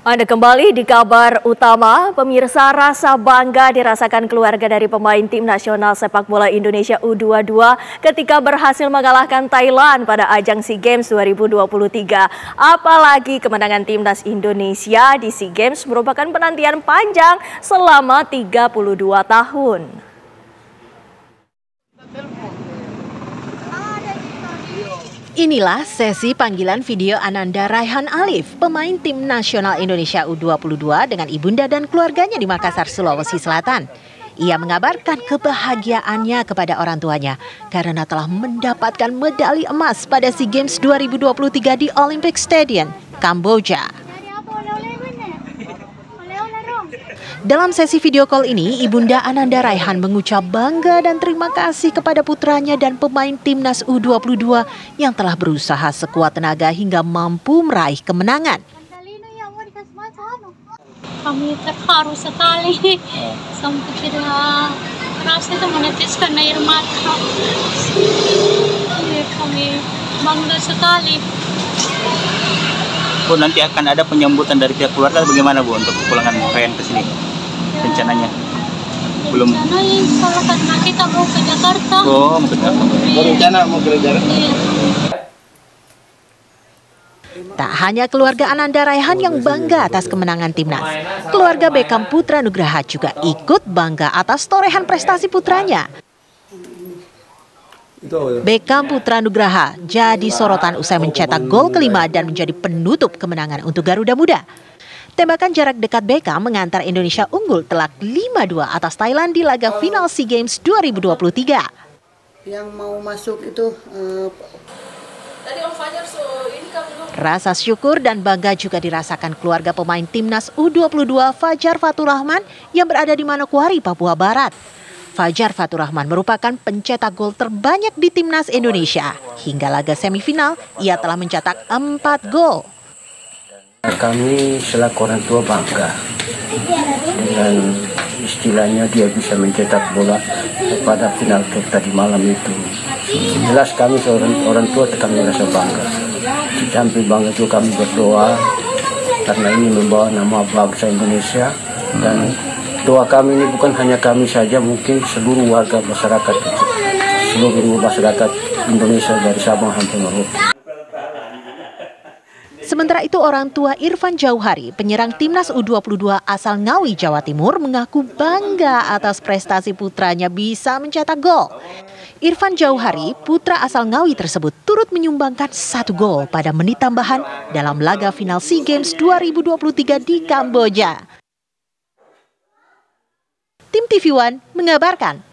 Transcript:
Anda kembali di kabar utama, pemirsa. Rasa bangga dirasakan keluarga dari pemain tim nasional sepak bola Indonesia U22 ketika berhasil mengalahkan Thailand pada ajang SEA Games 2023. Apalagi kemenangan timnas Indonesia di SEA Games merupakan penantian panjang selama 32 tahun. Inilah sesi panggilan video Ananda Raihan Alif, pemain tim nasional Indonesia U22 dengan ibunda dan keluarganya di Makassar, Sulawesi Selatan. Ia mengabarkan kebahagiaannya kepada orang tuanya karena telah mendapatkan medali emas pada SEA Games 2023 di Olympic Stadium, Kamboja. Dalam sesi video call ini, ibunda Ananda Raihan mengucap bangga dan terima kasih kepada putranya dan pemain timnas U22 yang telah berusaha sekuat tenaga hingga mampu meraih kemenangan. Kami terharu sekali, sampai kita merasa itu meneteskan air mata. Kami bangga sekali. Bu, nanti akan ada penyambutan dari pihak keluarga bagaimana, Bu, untuk kepulangan Raihan ke sini? Rencananya? Belum. Kalau karena kita mau ke Jakarta. Oh, mau ke Jakarta. Rencana mau ke Jakarta. Tak hanya keluarga Ananda Raihan yang bangga atas kemenangan timnas, keluarga Beckham Putra Nugraha juga ikut bangga atas torehan prestasi putranya. Beckham Putra Nugraha jadi sorotan usai mencetak gol kelima dan menjadi penutup kemenangan untuk Garuda Muda. Tembakan jarak dekat Beckham mengantar Indonesia unggul telak 5-2 atas Thailand di laga final SEA Games 2023. Yang mau masuk itu Rasa syukur dan bangga juga dirasakan keluarga pemain timnas U22 Fajar Faturrahman yang berada di Manokwari, Papua Barat. Fajar Faturrahman merupakan pencetak gol terbanyak di timnas Indonesia. Hingga laga semifinal, ia telah mencetak 4 gol. Kami selaku orang tua bangga dengan istilahnya dia bisa mencetak bola pada final tadi malam itu. Jelas kami seorang orang tua kami merasa bangga. Sampai bangga itu kami berdoa karena ini membawa nama bangsa Indonesia dan doa kami ini bukan hanya kami saja, mungkin seluruh warga masyarakat, seluruh masyarakat Indonesia dari Sabang sampai Merauke. Sementara itu orang tua Irfan Jauhari, penyerang timnas U22 asal Ngawi, Jawa Timur, mengaku bangga atas prestasi putranya bisa mencetak gol. Irfan Jauhari, putra asal Ngawi tersebut turut menyumbangkan 1 gol pada menit tambahan dalam laga final SEA Games 2023 di Kamboja. Tim TV One mengabarkan.